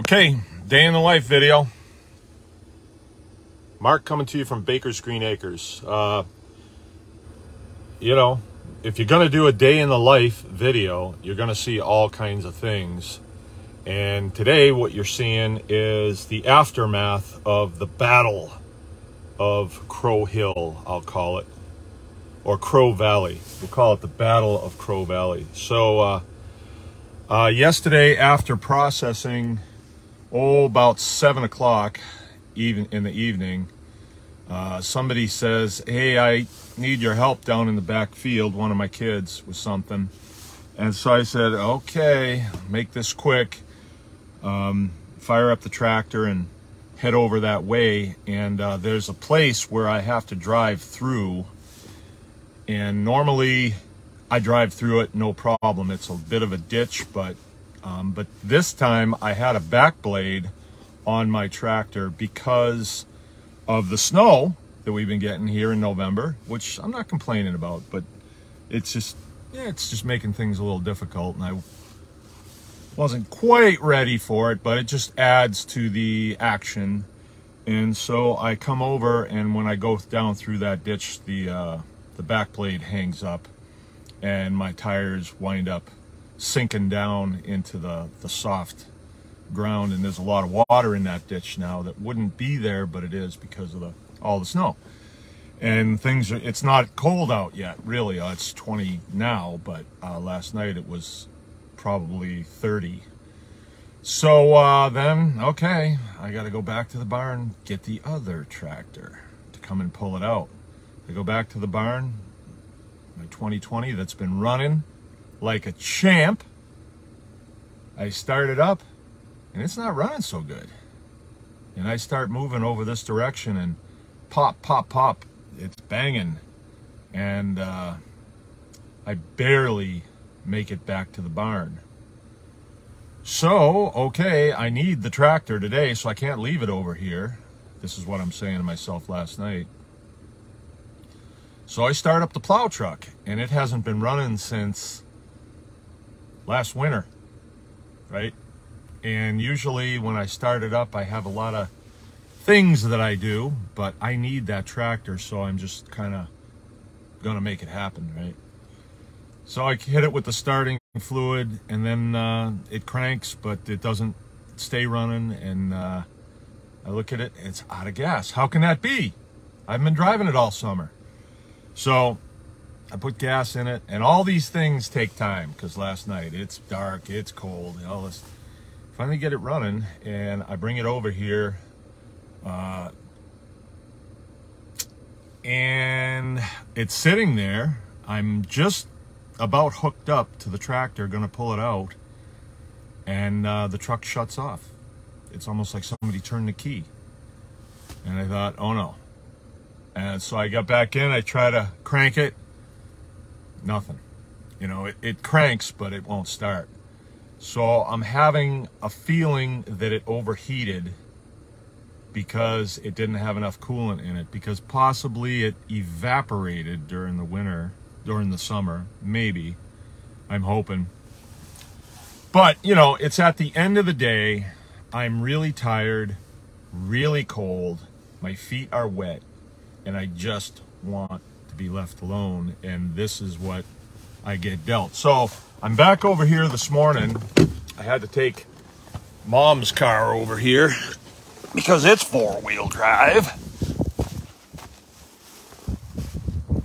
Okay, day in the life video. Mark coming to you from Baker's Green Acres. You know, if you're going to do a day in the life video, you're going to see all kinds of things. And today what you're seeing is the aftermath of the Battle of Crow Hill, I'll call it, or Crow Valley. We'll call it the Battle of Crow Valley. So yesterday, after processing, about 7 o'clock, even in the evening, somebody says, hey, I need your help down in the back field, one of my kids with something. And so I said, okay, make this quick, fire up the tractor and head over that way. And there's a place where I have to drive through, and normally I drive through it no problem. It's a bit of a ditch, but this time I had a back blade on my tractor because of the snow that we've been getting here in November, which I'm not complaining about, but it's just, yeah, it's just making things a little difficult, and I wasn't quite ready for it, but it just adds to the action. And so I come over, and when I go down through that ditch, the back blade hangs up and my tires wind up sinking down into the soft ground, and there's a lot of water in that ditch now that wouldn't be there, but it is because of all the snow. And things are, it's not cold out yet, really. It's 20 now, but last night it was probably 30. So then, okay, I got to go back to the barn, get the other tractor to come and pull it out. I go back to the barn, my 2020 that's been running like a champ. I start it up, and it's not running so good. And I start moving over this direction, and pop, pop, pop. It's banging, and I barely make it back to the barn. So, okay, I need the tractor today, so I can't leave it over here. This is what I'm saying to myself last night. So I start up the plow truck, and it hasn't been running since last winter, right? And usually when I start it up, I have a lot of things that I do, but I need that tractor, so I'm just kind of gonna make it happen, right? So I hit it with the starting fluid, and then it cranks, but it doesn't stay running, and I look at it, it's out of gas. How can that be? I've been driving it all summer. So I put gas in it, and all these things take time, because last night it's dark, it's cold, and all this. Finally get it running, and I bring it over here, and it's sitting there. I'm just about hooked up to the tractor, gonna pull it out, and the truck shuts off. It's almost like somebody turned the key, and I thought, oh no. And so I got back in, I try to crank it, nothing. You know, it cranks, but it won't start. So I'm having a feeling that it overheated because it didn't have enough coolant in it, because possibly it evaporated during the winter, during the summer, maybe, I'm hoping. But, you know, it's at the end of the day, I'm really tired, really cold, my feet are wet, and I just want to be left alone, and this is what I get dealt. So, I'm back over here this morning. I had to take Mom's car over here, because it's four-wheel drive.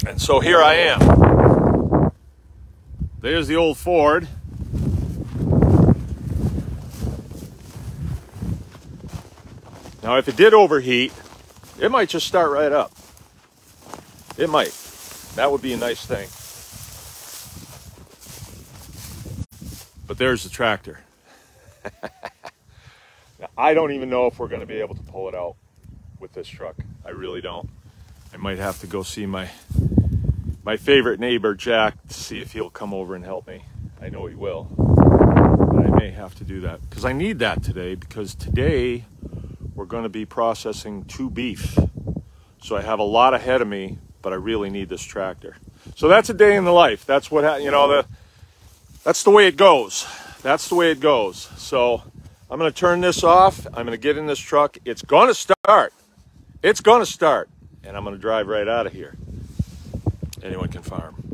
And so here I am. There's the old Ford. Now, if it did overheat, it might just start right up. It might. That would be a nice thing. But there's the tractor. I don't even know if we're going to be able to pull it out with this truck. I really don't. I might have to go see my favorite neighbor, Jack, to see if he'll come over and help me. I know he will. But I may have to do that, because I need that today, because today we're going to be processing 2 beef. So I have a lot ahead of me, but I really need this tractor. So that's a day in the life. That's what, you know, that's the way it goes. That's the way it goes. So I'm going to turn this off. I'm going to get in this truck. It's going to start. It's going to start. And I'm going to drive right out of here. Anyone can farm.